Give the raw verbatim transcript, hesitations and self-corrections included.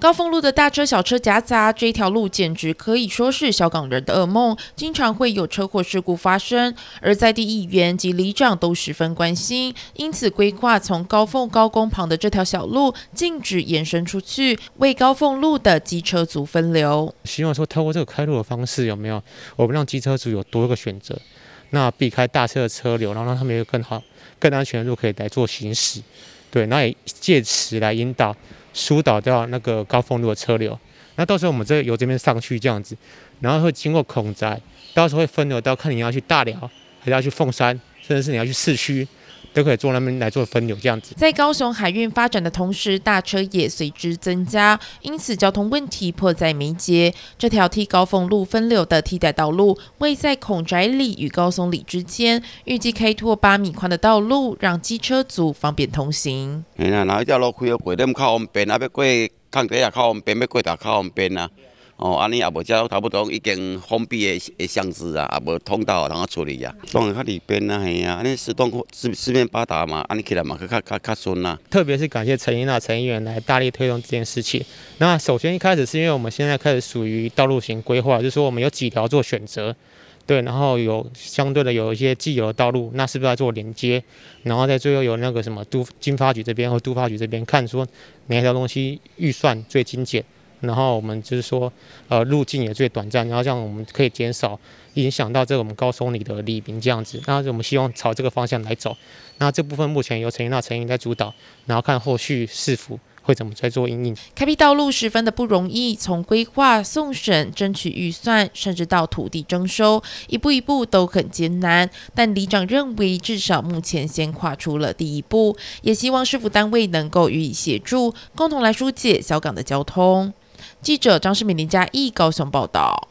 高凤路的大车小车夹杂，这条路简直可以说是小港人的噩梦，经常会有车祸事故发生。而在地议员及里长都十分关心，因此规划从高凤高工旁的这条小路禁止延伸出去，为高凤路的机车族分流。希望说透过这个开路的方式，有没有我们让机车族有多一个选择，那避开大车的车流，然后让他们有更好、更安全的路可以来做行驶。对，那也借此来引导。 疏导掉那个高凤路的车流，那到时候我们这由这边上去这样子，然后会经过孔宅，到时候会分流到看你要去大寮，还是要去凤山，甚至是你要去市区，都可以坐那边来做分流这样子。在高雄海运发展的同时，大车也随之增加，因此交通问题迫在眉睫。这条替高凤路分流的替代道路，位在孔宅里与高松里之间，预计开拓八米宽的道路，让机车族方便通行。 港铁也较方便，要过达较方便啊！哦，安尼也无遮差不多已经封闭的的巷子啊，也无通道通啊处理啊，当然较里边啊，嘿啊，安尼四通四四面八达嘛，安尼起来嘛，去较较较顺啊。特别是感谢陈英娜陈议员来大力推动这件事情。那首先一开始是因为我们现在开始属于道路型规划，就是说我们有几条做选择。 对，然后有相对的有一些既有的道路，那是不是要做连接？然后在最后有那个什么都经发局这边或都发局这边看说哪条东西预算最精简，然后我们就是说呃路径也最短暂，然后这样我们可以减少影响到这个我们高松里的里民这样子。那我们希望朝这个方向来走。那这部分目前由陈英娜陈英在主导，然后看后续是否。 会怎么在做因应？开辟道路十分的不容易，从规划、送审、争取预算，甚至到土地征收，一步一步都很艰难。但里长认为，至少目前先跨出了第一步，也希望市府单位能够予以协助，共同来疏解小港的交通。记者张世敏、林嘉义高雄报道。